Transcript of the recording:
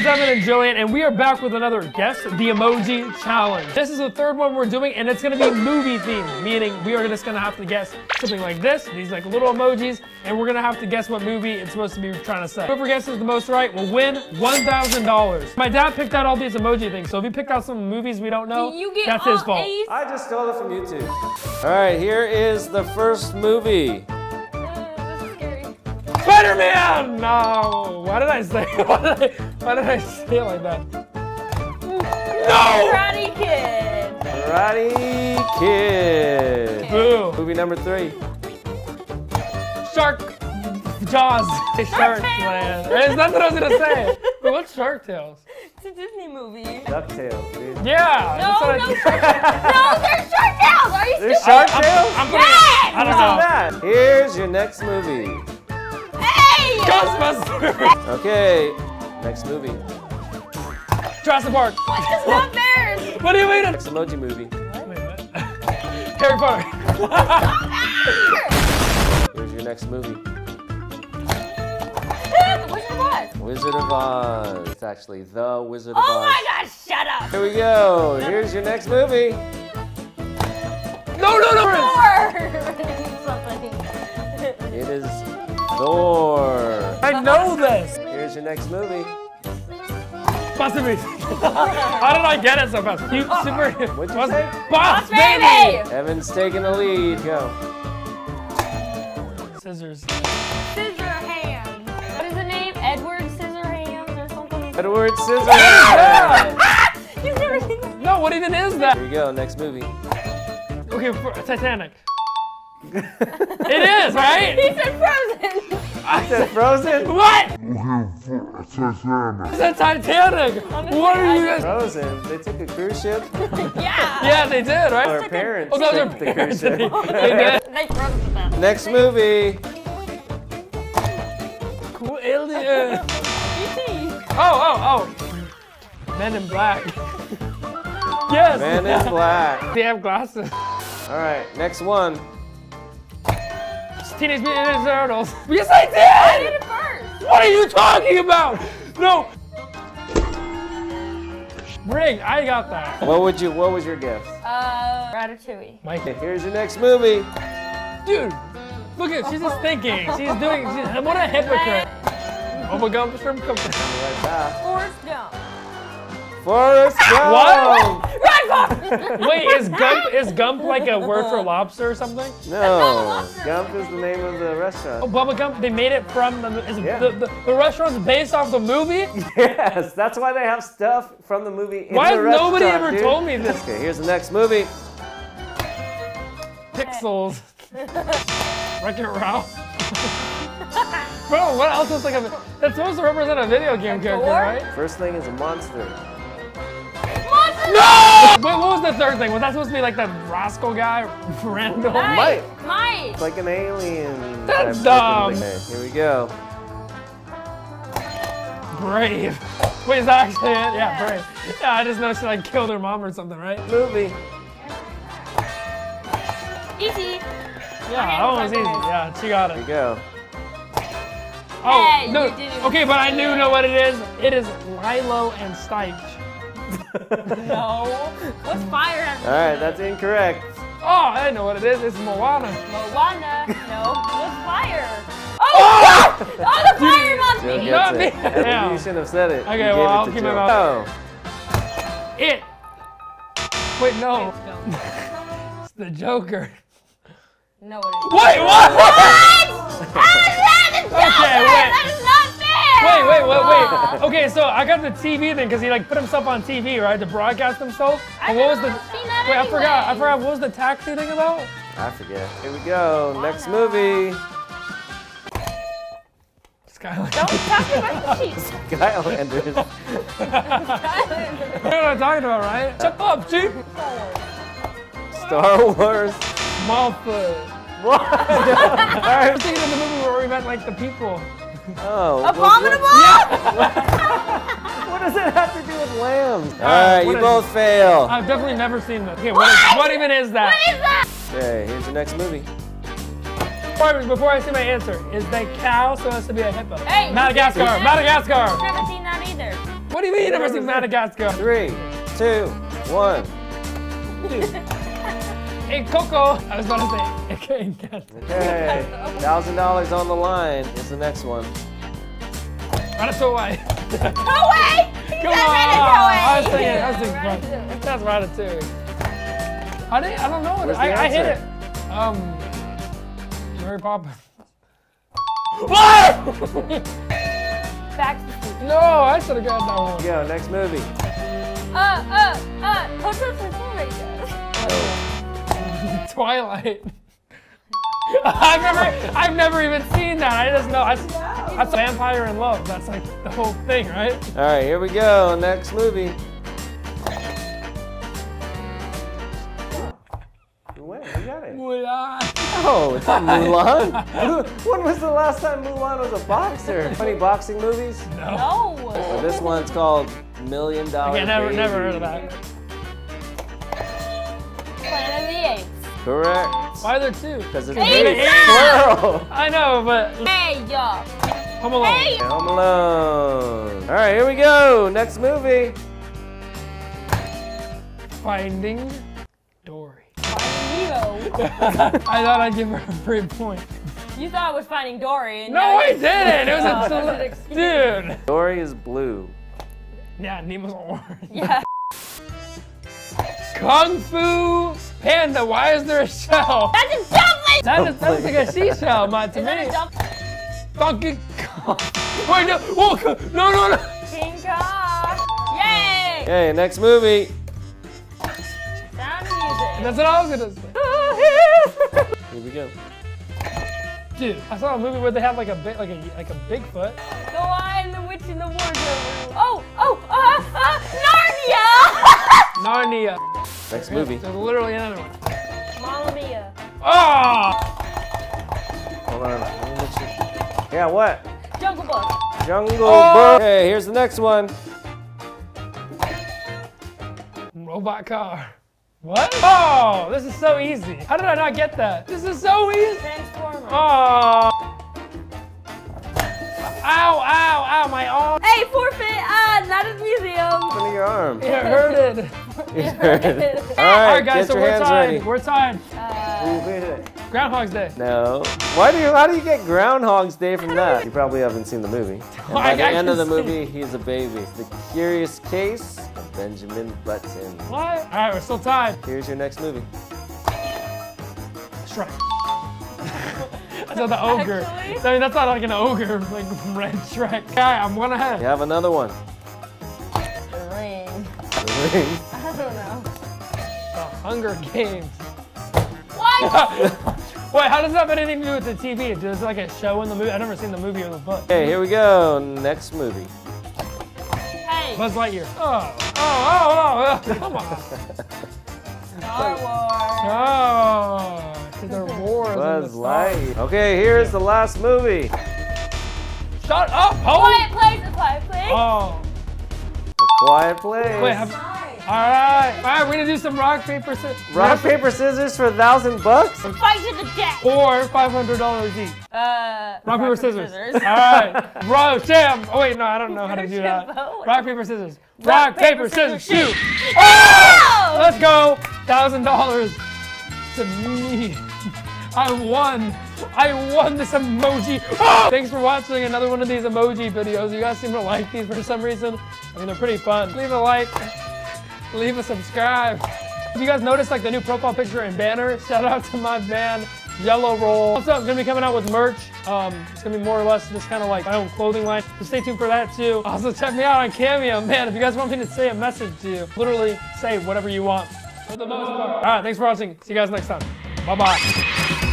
it's Evan and Jillian, and we are back with another Guess the Emoji Challenge. This is the third one we're doing, and it's gonna be movie themed, meaning we are just gonna have to guess something like this, these like little emojis, and we're gonna have to guess what movie it's supposed to be trying to say. Whoever guesses the most right will win $1,000. My dad picked out all these emoji things, so if he picked out some movies we don't know, that's his fault. I just stole it from YouTube. All right, here is the first movie. Spider-Man! No! Why did I say it like that? No! Karate Kid! Karate Kid! Okay. Boo! Movie number 3. Shark... Jaws! Shark Tales! That's what I was gonna say! But what's Shark Tales? It's a Disney movie. Duck Tales, dude. Yeah! No, there's Shark Tales! Are you stupid? There's Shark Tales? Yes! I don't know. Here's your next movie. Ghostbusters! Okay, next movie. Jurassic Park. What is that there? What do you mean? Next emoji movie. Wait, what? Harry Potter. Here's your next movie. Wizard of Oz. Wizard of Oz. It's actually The Wizard of Oz. Oh my gosh, shut up. Here we go. Here's your next movie. No. It is Thor. I know this! Here's your next movie. Boss Baby! How did I get it so fast? What'd you say? Boss Baby! Evan's taking the lead. Go. Scissors. Scissorhands. What is the name? Edward Scissorhands or something? Edward Scissorhands! You've never seen that. No, what even is that? Here you go, next movie. Okay, Titanic. It is, right? He said Frozen! I said Frozen? What? Titanic. I said Titanic! What are you guys? Frozen. They took a cruise ship? Yeah! Yeah, they did, right? Our parents took the cruise ship. They froze to them. Next movie. Cool alien. Oh. Men in Black. Yes! Men in Black. They have glasses. Alright, next one. Teenage Mutant Ninja Turtles. Yes, I did! I did it first! What are you talking about? No! Ring, I got that. What was your guess? Ratatouille. Mike, here's your next movie. Dude, look at, she's just thinking. What a hypocrite. Bubba Gump is from Comfort. Forrest Gump. Forrest Gump! What? Wait, is Gump like a word for lobster or something? No, Gump is the name of the restaurant. Oh, Bubba Gump, they made it from the restaurant's based off the movie? Yes, that's why they have stuff from the movie in the restaurant. Why has nobody ever told me this? Okay, here's the next movie. Pixels. Wreck-It Ralph. Bro, what else is like a... That's supposed to represent a video game character, right? First thing is a monster. No! Wait, what was the third thing? Was that supposed to be like the Roscoe guy? Randall? Mike! It's like an alien. That's dumb! Here we go. Brave. Wait, is that actually it? Yeah, Brave. Yeah, I just noticed she like killed her mom or something, right? Movie. Easy. Yeah, that one was easy. Yeah, she got it. Here we go. Oh, hey, no. Okay, but I do know what it is. It is Lilo and Stitch. No. What's fire after? All right, that's incorrect. Oh, I know what it is. It's Moana. Moana. No. What's fire? Oh! Oh, the fire must be. Not me. You shouldn't have said it. Okay, well, I'll keep it out. Oh. It. Wait, no. It's the Joker. No, it isn't. Wait, what? What? I love the Joker. Okay, wait. Wait. Okay, so I got the TV thing because he like put himself on TV, right, to broadcast himself. But what was the? Wait, anyway. I forgot. What was the taxi thing about? I forget. Here we go. Oh, next movie. Skylanders. Don't talk about the sheets. Skylanders. You know what I'm talking about, right? Shut up, Chief. Star Wars. Smallfoot. What? I was thinking of the movie where we met like the people. Oh. Abominable? Yeah. What does it have to do with lambs? Alright, you both fail. I've definitely never seen that. Okay, what even is that? What is that? Okay, here's the next movie. Before I see my answer, is that cow supposed to be a hippo? Hey! Madagascar! Madagascar! I've never seen that either. What What do you mean you've never seen Madagascar? 3, 2, 1. Hey, Coco! I was about to say, okay. $1,000 on the line. It's the next one. Ratatouille. Away! Come on! I was thinking, that's Ratatouille. I don't know. I hit it. Harry Potter. Back to the Future. No, I should have got that one. Yeah, next movie. Hotel Transylvania. Twilight. I've never even seen that. I just know. That's Vampire in Love. That's like the whole thing, right? All right, here we go. Next movie. We got it. Mulan. Oh, it's not Mulan? When was the last time Mulan was a boxer? Any boxing movies? No. So this one's called $1,000,000 Baby. Never heard of that. Planet of the Apes. Correct. Why are there two? Because it's plural. I know, but... Hey, y'all. Home Alone. Hey. Home Alone. All right, here we go. Next movie. Finding Dory. I thought I'd give her a free point. You thought it was Finding Dory. And no, I didn't. It was a dude. Dory is blue. Yeah, Nemo's orange. Yeah. Kung Fu Panda. Why is there a shell? That's a dumpling. That is like a seashell, man. To me. Donkey Kong. Wait, no. Whoa, no. King Kong. Yay. Hey, next movie. Sound of Music. That's what I was gonna say. Here we go. Dude, I saw a movie where they had like a Bigfoot. The Lion, the Witch, and the Wardrobe. Narnia. Narnia. Next movie. There's literally another one. Mamma Mia. Oh. Hold on. Yeah, what? Jungle Book. Jungle Book. Hey, here's the next one. Robot car. What? Oh, this is so easy. How did I not get that? This is so easy. Transformers. Oh. Ow, my arm. Hey, forfeit, not at the museum. Look at your arm. It hurted. It hurted. All right, guys, so we're tied. Ready. We're tied. Groundhog's Day. No. How do you get Groundhog's Day from that? You probably haven't seen the movie. And by the end of the movie, he's a baby. The Curious Case of Benjamin Button. What? All right, we're still tied. Here's your next movie. Shrek. That's not the ogre. Actually? I mean, that's not like an ogre, like red Shrek. All right, I'm one ahead. You have another one. The Ring. The Ring. I don't know. The Hunger Games. Wait, how does that have anything to do with the TV? Is it like a show in the movie? I've never seen the movie or the book. Hey, here we go. Next movie. Hey. Buzz Lightyear. Oh, come on. Star Wars. Oh, there are wars. Buzz Lightyear. Okay, here's the last movie. Shut up, Paul. A Quiet Place. Oh. A Quiet Place. Wait, All right, we're gonna do some rock, paper, scissors. Rock, paper, scissors for $1,000 bucks? And fight to the death! Or $500 each. Rock, paper, scissors. All right. Oh wait, no, I don't know how to do that. Rock, paper, scissors. Rock, paper, scissors, shoot! Oh! Let's go! $1,000 to me. I won this emoji. Oh! Thanks for watching another one of these emoji videos. You guys seem to like these for some reason. I mean, they're pretty fun. Leave a like. Leave a subscribe. If you guys noticed like the new profile picture and banner, shout out to my man, Yellow Roll. Also, I'm gonna be coming out with merch. It's gonna be more or less just kind of like my own clothing line. So stay tuned for that too. Also check me out on Cameo, man. If you guys want me to say a message to you, literally say whatever you want. For the most part. All right, thanks for watching. See you guys next time. Bye-bye.